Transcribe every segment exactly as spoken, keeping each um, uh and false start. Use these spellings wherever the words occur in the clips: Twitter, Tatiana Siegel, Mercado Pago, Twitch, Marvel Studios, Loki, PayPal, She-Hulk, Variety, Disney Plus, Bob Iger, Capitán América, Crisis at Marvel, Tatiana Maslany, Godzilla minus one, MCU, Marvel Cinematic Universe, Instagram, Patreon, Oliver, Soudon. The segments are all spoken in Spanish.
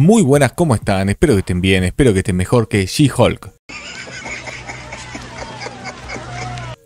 Muy buenas, ¿cómo están? Espero que estén bien, espero que estén mejor que She-Hulk.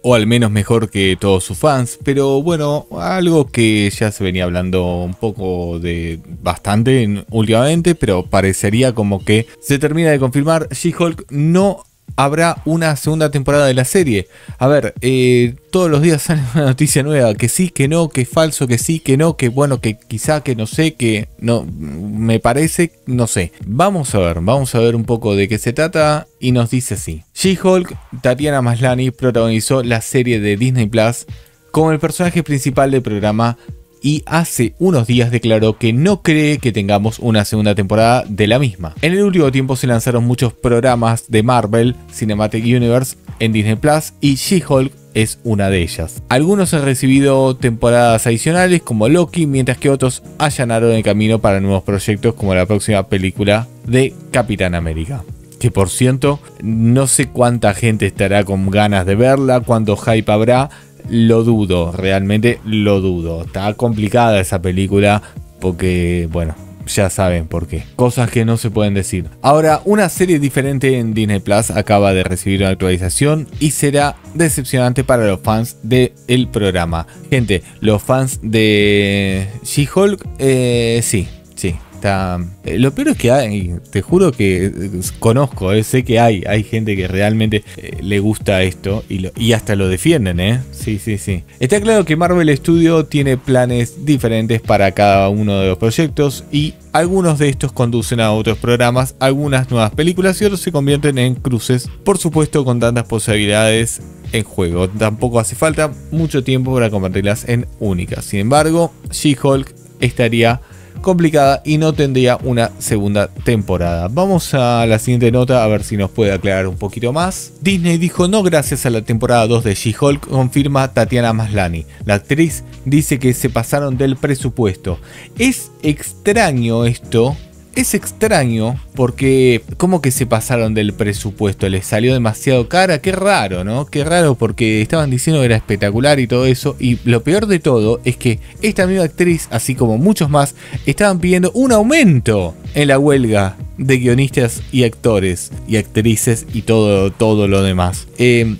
O al menos mejor que todos sus fans, pero bueno, algo que ya se venía hablando un poco de bastante últimamente, pero parecería como que se termina de confirmar, She-Hulk no habrá una segunda temporada de la serie. A ver, eh, todos los días sale una noticia nueva, que sí, que no, que es falso, que sí, que no, que bueno, que quizá, que no sé, que no, me parece, no sé. Vamos a ver, vamos a ver un poco de qué se trata y nos dice así. She-Hulk, Tatiana Maslany protagonizó la serie de Disney Plus como el personaje principal del programa y hace unos días declaró que no cree que tengamos una segunda temporada de la misma. En el último tiempo se lanzaron muchos programas de Marvel Cinematic Universe en Disney Plus y She-Hulk es una de ellas. Algunos han recibido temporadas adicionales como Loki, mientras que otros allanaron el camino para nuevos proyectos como la próxima película de Capitán América. Que por cierto, no sé cuánta gente estará con ganas de verla, cuánto hype habrá. Lo dudo, realmente lo dudo. Está complicada esa película porque, bueno, ya saben por qué. Cosas que no se pueden decir. Ahora, una serie diferente en Disney Plus acaba de recibir una actualización y será decepcionante para los fans del programa. Gente, los fans de She-Hulk, eh, sí, sí. Está. Lo peor es que hay, te juro que conozco, eh, sé que hay, hay gente que realmente eh, le gusta esto y, lo, y hasta lo defienden, ¿eh? Sí, sí, sí. Está claro que Marvel Studios tiene planes diferentes para cada uno de los proyectos y algunos de estos conducen a otros programas, algunas nuevas películas y otros se convierten en cruces, por supuesto con tantas posibilidades en juego. Tampoco hace falta mucho tiempo para convertirlas en únicas. Sin embargo, She-Hulk estaría complicada y no tendría una segunda temporada. Vamos a la siguiente nota a ver si nos puede aclarar un poquito más. Disney dijo no gracias a la temporada dos de She-Hulk, confirma Tatiana Maslany. La actriz dice que se pasaron del presupuesto. Es extraño esto. Es extraño porque como que se pasaron del presupuesto, les salió demasiado cara, qué raro, ¿no? Qué raro porque estaban diciendo que era espectacular y todo eso, y lo peor de todo es que esta misma actriz, así como muchos más, estaban pidiendo un aumento en la huelga de guionistas y actores y actrices y todo, todo lo demás. Eh,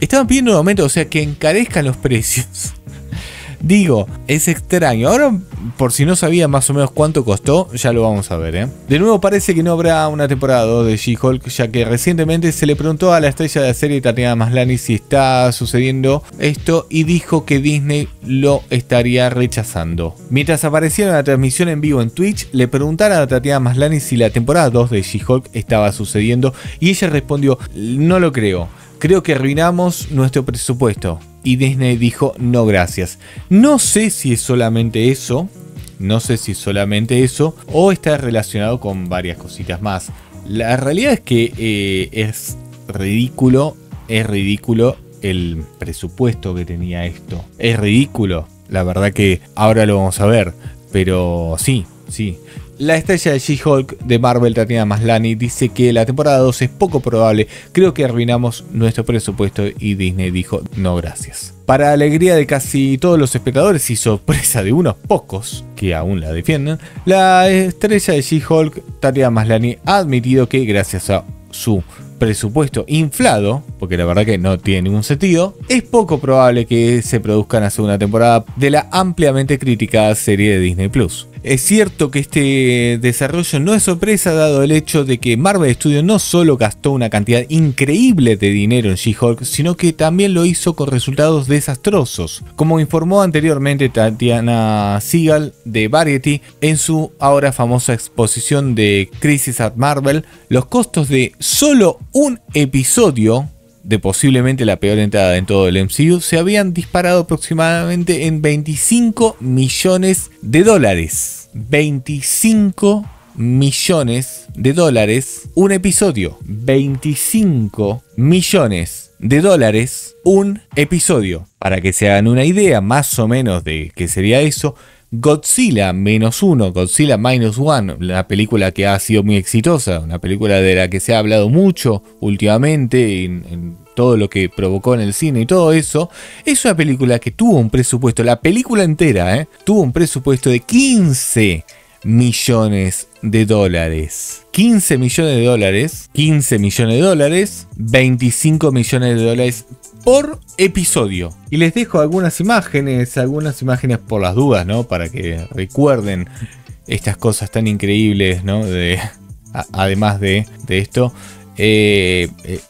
estaban pidiendo un aumento, o sea, que encarezcan los precios. Digo, es extraño. Ahora, por si no sabían más o menos cuánto costó, ya lo vamos a ver, ¿eh? De nuevo parece que no habrá una temporada dos de She-Hulk, ya que recientemente se le preguntó a la estrella de la serie Tatiana Maslany si está sucediendo esto y dijo que Disney lo estaría rechazando. Mientras aparecía en la transmisión en vivo en Twitch, le preguntaron a Tatiana Maslany si la temporada dos de She-Hulk estaba sucediendo y ella respondió, no lo creo, creo que arruinamos nuestro presupuesto. Y Disney dijo no gracias. No sé si es solamente eso, no sé si es solamente eso o está relacionado con varias cositas más. La realidad es que eh, es ridículo, es ridículo el presupuesto que tenía esto. Es ridículo, la verdad que ahora lo vamos a ver, pero sí, sí. La estrella de She-Hulk de Marvel, Tatiana Maslany, dice que la temporada dos es poco probable. Creo que arruinamos nuestro presupuesto y Disney dijo no gracias. Para alegría de casi todos los espectadores y sorpresa de unos pocos que aún la defienden, la estrella de She-Hulk, Tatiana Maslany, ha admitido que gracias a su presupuesto inflado, porque la verdad que no tiene ningún sentido, es poco probable que se produzca una segunda temporada de la ampliamente criticada serie de Disney Plus. Es cierto que este desarrollo no es sorpresa dado el hecho de que Marvel Studios no solo gastó una cantidad increíble de dinero en She-Hulk, sino que también lo hizo con resultados desastrosos. Como informó anteriormente Tatiana Siegel de Variety en su ahora famosa exposición de Crisis at Marvel, los costos de solo un episodio de posiblemente la peor entrada en todo el M C U, se habían disparado aproximadamente en veinticinco millones de dólares. veinticinco millones de dólares un episodio. veinticinco millones de dólares un episodio. Para que se hagan una idea más o menos de qué sería eso, Godzilla menos uno, Godzilla minus one, la película que ha sido muy exitosa, una película de la que se ha hablado mucho últimamente en, en todo lo que provocó en el cine y todo eso, es una película que tuvo un presupuesto, la película entera, eh, tuvo un presupuesto de 15 millones de dólares. quince millones de dólares. quince millones de dólares. veinticinco millones de dólares por episodio. Y les dejo algunas imágenes, algunas imágenes por las dudas, ¿no? Para que recuerden estas cosas tan increíbles, ¿no? De, a, además de, de esto. Eh, eh,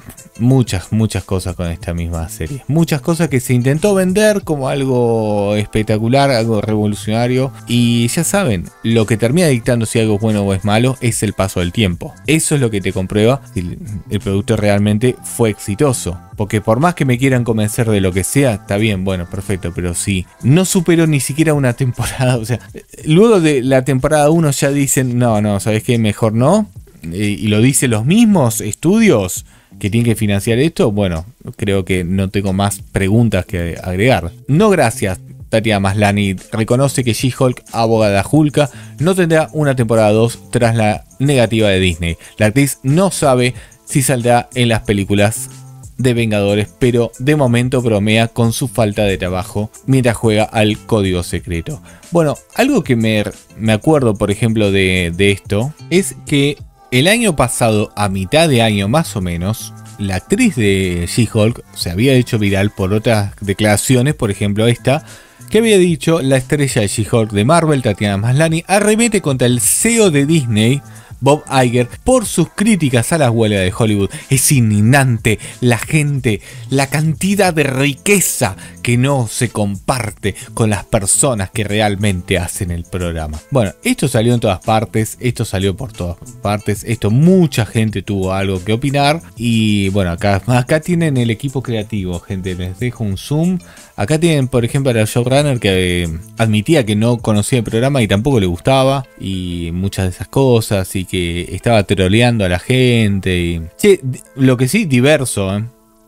muchas, muchas cosas con esta misma serie. Muchas cosas que se intentó vender como algo espectacular, algo revolucionario. Y ya saben, lo que termina dictando si algo es bueno o es malo es el paso del tiempo. Eso es lo que te comprueba si el, el producto realmente fue exitoso. Porque por más que me quieran convencer de lo que sea, está bien, bueno, perfecto. Pero si no superó ni siquiera una temporada, o sea, luego de la temporada uno ya dicen, no, no, ¿sabes qué? Mejor no. Y lo dicen los mismos estudios que tienen que financiar esto. Bueno, creo que no tengo más preguntas que agregar. No, gracias. Tatiana Maslany reconoce que She-Hulk, abogada Hulka, no tendrá una temporada dos tras la negativa de Disney. La actriz no sabe si saldrá en las películas de Vengadores, pero de momento bromea con su falta de trabajo mientras juega al código secreto. Bueno, algo que me, me acuerdo, por ejemplo, de, de esto es que el año pasado, a mitad de año más o menos, la actriz de She-Hulk se había hecho viral por otras declaraciones, por ejemplo esta, que había dicho: la estrella de She-Hulk de Marvel, Tatiana Maslany, arremete contra el C E O de Disney, Bob Iger, por sus críticas a las huelgas de Hollywood. Es indignante la gente, la cantidad de riqueza que no se comparte con las personas que realmente hacen el programa. Bueno, esto salió en todas partes, esto salió por todas partes, esto mucha gente tuvo algo que opinar. Y bueno, acá, acá tienen el equipo creativo, gente, les dejo un zoom. Acá tienen, por ejemplo, a showrunner que eh, admitía que no conocía el programa y tampoco le gustaba y muchas de esas cosas, y que estaba troleando a la gente. Y... sí, lo que sí, diverso, ¿eh?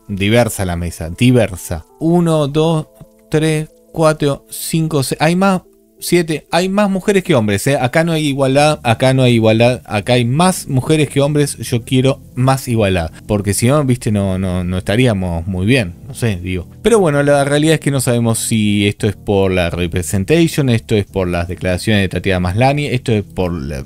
Diversa la mesa, diversa. Uno, dos, tres, cuatro, cinco, seis. Hay más, siete. Hay más mujeres que hombres, ¿eh? Acá no hay igualdad, acá no hay igualdad. Acá hay más mujeres que hombres. Yo quiero más igualdad. Porque si no, viste, no, no, no estaríamos muy bien. No sé, digo. Pero bueno, la realidad es que no sabemos si esto es por la representation, esto es por las declaraciones de Tatiana Maslany, esto es por los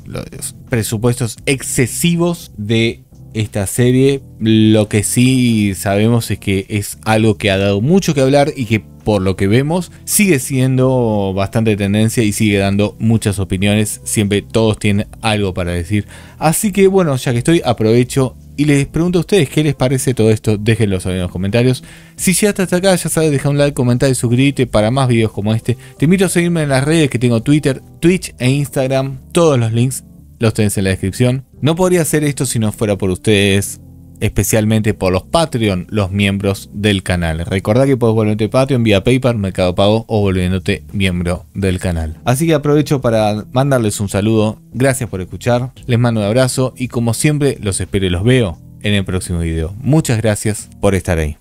presupuestos excesivos de esta serie. Lo que sí sabemos es que es algo que ha dado mucho que hablar y que por lo que vemos sigue siendo bastante tendencia y sigue dando muchas opiniones. Siempre todos tienen algo para decir. Así que bueno, ya que estoy, aprovecho y les pregunto a ustedes qué les parece todo esto. Déjenlo saber en los comentarios. Si llegaste hasta acá, ya sabes, deja un like, comentar y suscribirte para más videos como este. Te invito a seguirme en las redes que tengo: Twitter, Twitch e Instagram. Todos los links los tenés en la descripción. No podría hacer esto si no fuera por ustedes, especialmente por los Patreon, los miembros del canal. Recordá que podés volverte Patreon vía PayPal, Mercado Pago o volviéndote miembro del canal. Así que aprovecho para mandarles un saludo. Gracias por escuchar. Les mando un abrazo y como siempre los espero y los veo en el próximo video. Muchas gracias por estar ahí.